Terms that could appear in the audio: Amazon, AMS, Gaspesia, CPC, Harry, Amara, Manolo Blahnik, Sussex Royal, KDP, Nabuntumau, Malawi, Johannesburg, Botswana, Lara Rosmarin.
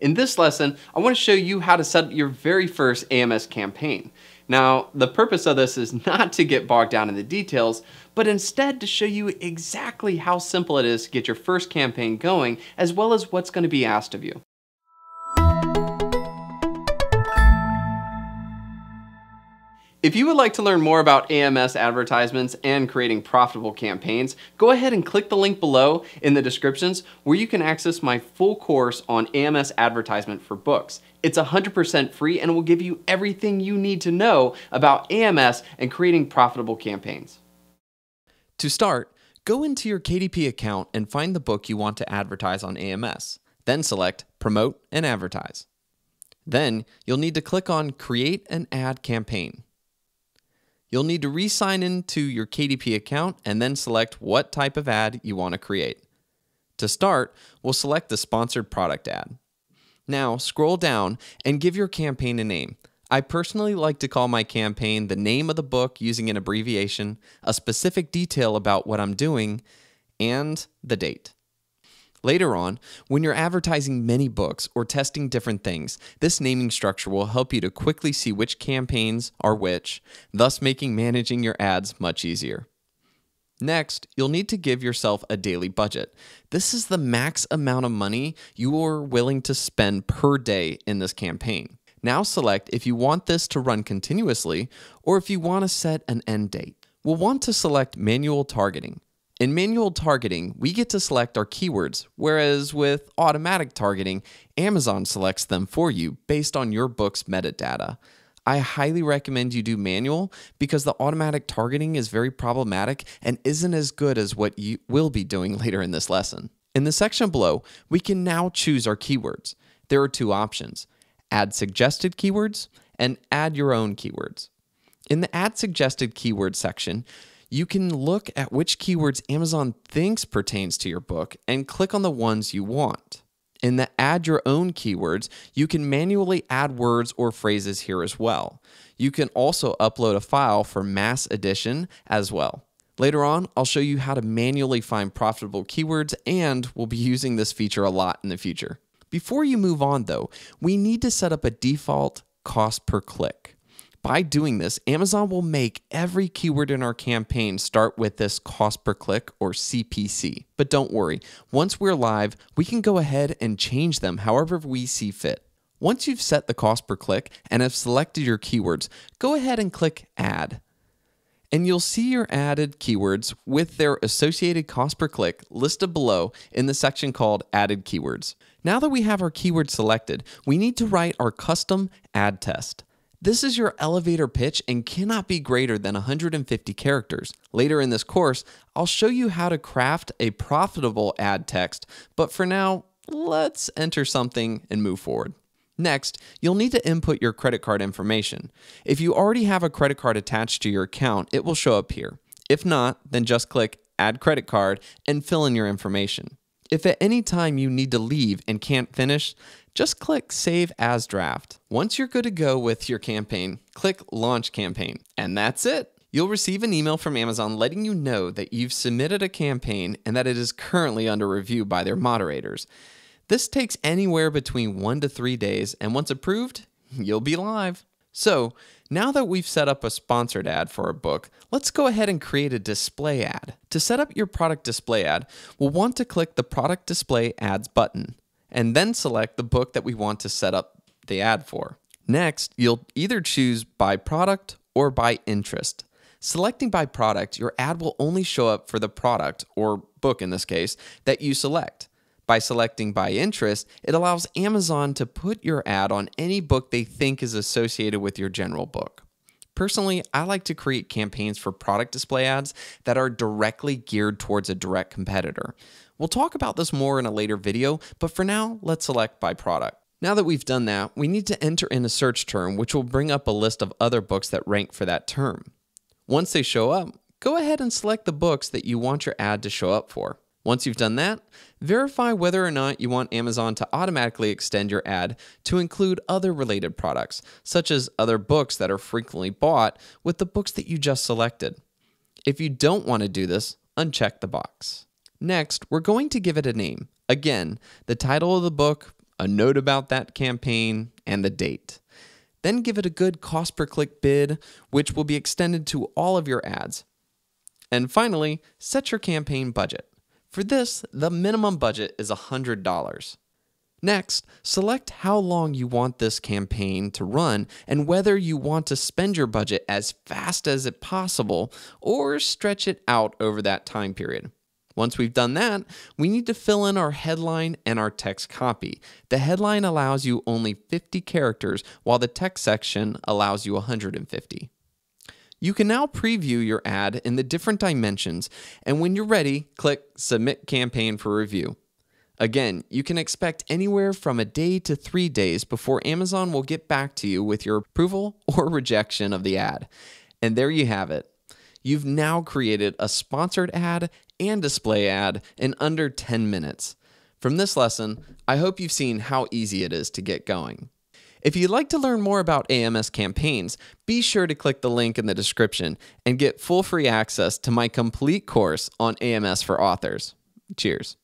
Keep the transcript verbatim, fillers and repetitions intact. In this lesson, I want to show you how to set up your very first A M S campaign. Now, the purpose of this is not to get bogged down in the details, but instead to show you exactly how simple it is to get your first campaign going, as well as what's going to be asked of you. If you would like to learn more about A M S advertisements and creating profitable campaigns, go ahead and click the link below in the descriptions where you can access my full course on A M S advertisement for books. It's one hundred percent free and will give you everything you need to know about A M S and creating profitable campaigns. To start, go into your K D P account and find the book you want to advertise on A M S. Then select Promote and Advertise. Then you'll need to click on Create an Ad Campaign. You'll need to re-sign into your K D P account and then select what type of ad you want to create. To start, we'll select the sponsored product ad. Now scroll down and give your campaign a name. I personally like to call my campaign the name of the book using an abbreviation, a specific detail about what I'm doing, and the date. Later on, when you're advertising many books or testing different things, this naming structure will help you to quickly see which campaigns are which, thus making managing your ads much easier. Next, you'll need to give yourself a daily budget. This is the max amount of money you are willing to spend per day in this campaign. Now select if you want this to run continuously or if you want to set an end date. We'll want to select manual targeting. In manual targeting, we get to select our keywords, whereas with automatic targeting, Amazon selects them for you based on your book's metadata. I highly recommend you do manual because the automatic targeting is very problematic and isn't as good as what you will be doing later in this lesson. In the section below, we can now choose our keywords. There are two options: add suggested keywords and add your own keywords. In the add suggested keyword section, you can look at which keywords Amazon thinks pertains to your book and click on the ones you want. In the Add Your Own keywords, you can manually add words or phrases here as well. You can also upload a file for mass edition as well. Later on, I'll show you how to manually find profitable keywords, and we'll be using this feature a lot in the future. Before you move on though, we need to set up a default cost per click. By doing this, Amazon will make every keyword in our campaign start with this cost per click or C P C. But don't worry, once we're live, we can go ahead and change them however we see fit. Once you've set the cost per click and have selected your keywords, go ahead and click Add. And you'll see your added keywords with their associated cost per click listed below in the section called Added Keywords. Now that we have our keywords selected, we need to write our custom ad test. This is your elevator pitch and cannot be greater than one hundred fifty characters. Later in this course, I'll show you how to craft a profitable ad text, but for now, let's enter something and move forward. Next, you'll need to input your credit card information. If you already have a credit card attached to your account, it will show up here. If not, then just click Add Credit Card and fill in your information. If at any time you need to leave and can't finish, just click Save as Draft. Once you're good to go with your campaign, click Launch Campaign, and that's it. You'll receive an email from Amazon letting you know that you've submitted a campaign and that it is currently under review by their moderators. This takes anywhere between one to three days, and once approved, you'll be live. So now that we've set up a sponsored ad for a book, let's go ahead and create a display ad. To set up your product display ad, we'll want to click the Product Display Ads button and then select the book that we want to set up the ad for. Next, you'll either choose by product or by interest. Selecting by product, your ad will only show up for the product, or book in this case, that you select. By selecting by interest, it allows Amazon to put your ad on any book they think is associated with your general book. Personally, I like to create campaigns for product display ads that are directly geared towards a direct competitor. We'll talk about this more in a later video, but for now, let's select by product. Now that we've done that, we need to enter in a search term, which will bring up a list of other books that rank for that term. Once they show up, go ahead and select the books that you want your ad to show up for. Once you've done that, verify whether or not you want Amazon to automatically extend your ad to include other related products, such as other books that are frequently bought with the books that you just selected. If you don't want to do this, uncheck the box. Next, we're going to give it a name. Again, the title of the book, a note about that campaign, and the date. Then give it a good cost per click bid, which will be extended to all of your ads. And finally, set your campaign budget. For this, the minimum budget is one hundred dollars. Next, select how long you want this campaign to run and whether you want to spend your budget as fast as it possible or stretch it out over that time period. Once we've done that, we need to fill in our headline and our text copy. The headline allows you only fifty characters, while the text section allows you one hundred fifty. You can now preview your ad in the different dimensions, and when you're ready, click Submit Campaign for Review. Again, you can expect anywhere from a day to three days before Amazon will get back to you with your approval or rejection of the ad. And there you have it. You've now created a sponsored ad and display ad in under ten minutes. From this lesson, I hope you've seen how easy it is to get going. If you'd like to learn more about A M S campaigns, be sure to click the link in the description and get full free access to my complete course on A M S for Authors. Cheers.